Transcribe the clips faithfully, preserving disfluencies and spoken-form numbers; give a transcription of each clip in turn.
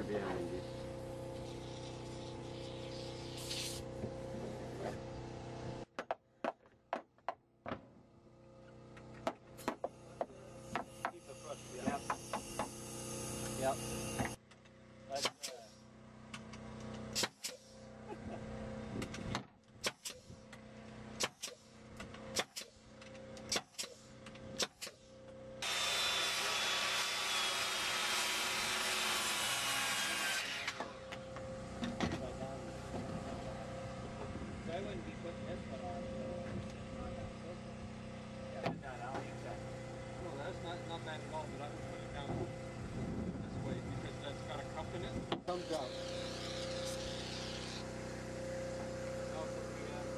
right behind you. Keep the thrust behind. Yep. Yep. That's, uh... I wouldn't be putting this one on. Yeah, but not out exactly. No, that's not, not bad at all, but I would put it down this way because that's got a cup in it. Comes out. That's what we have.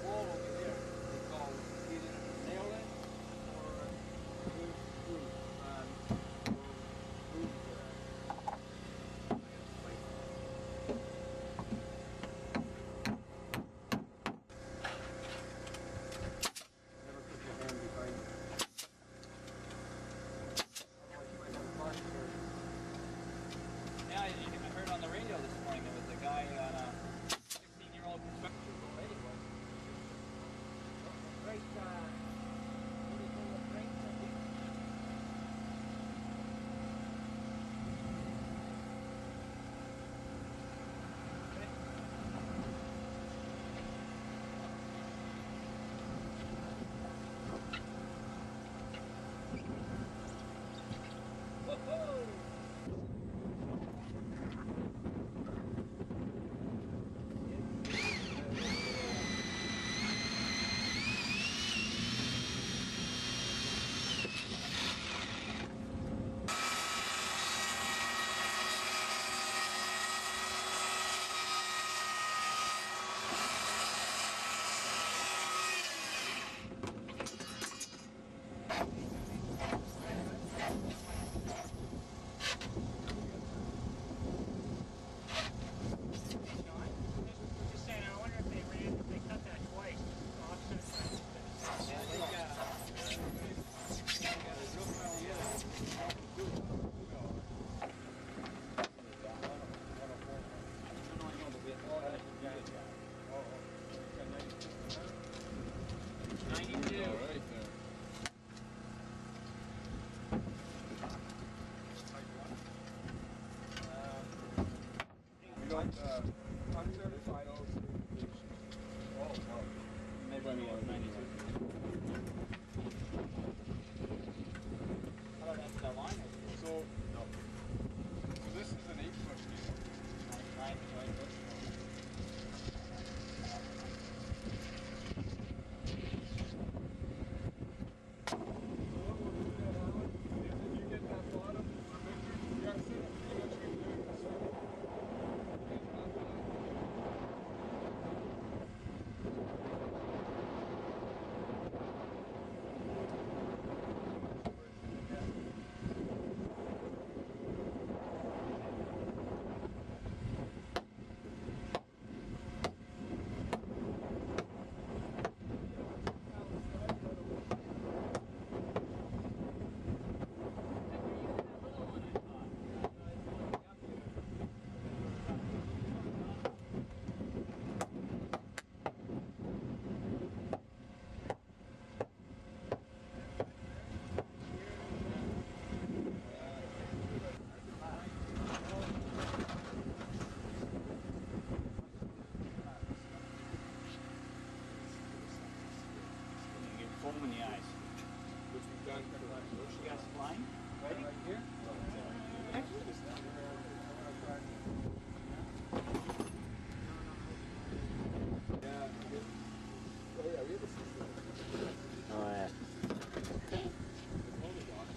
The wall over there is called either nail it or glue glue. Um, glue for that. Yeah, I heard on the radio this morning there was a guy on a sixteen-year-old construction lady was. Great, uh, what do you call it? Great something. Whoa-ho! ninety-two. All right, then. Um, we got uh, uncertified all the certifications. Oh, wow. Maybe I mean ninety-two. I don't have that line. So, no. So this is an eight-foot deal. nine-foot. Foam in the eyes. Which we've done pretty much. You guys flying? Ready? Right here? Actually, this time we're going to try. Yeah, good. Oh, yeah, we have a system. Oh, yeah. It's only dog.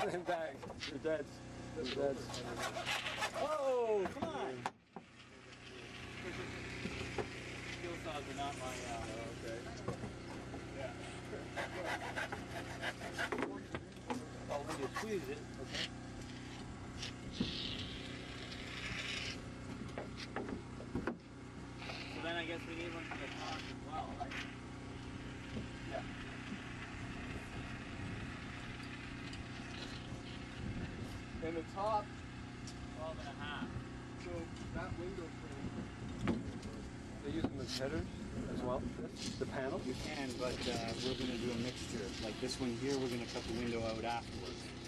Stand back. You're dead. Oh, come on! Skill saws are not my uh, oh, okay. Yeah. I'll need to squeeze it, okay? So then I guess we need one for the top as well, right? Yeah. And the top, twelve and a half. So that window frame, they use them as headers as well, the panel? You can, but uh, we're going to do a mixture. Like this one here, we're going to cut the window out afterwards.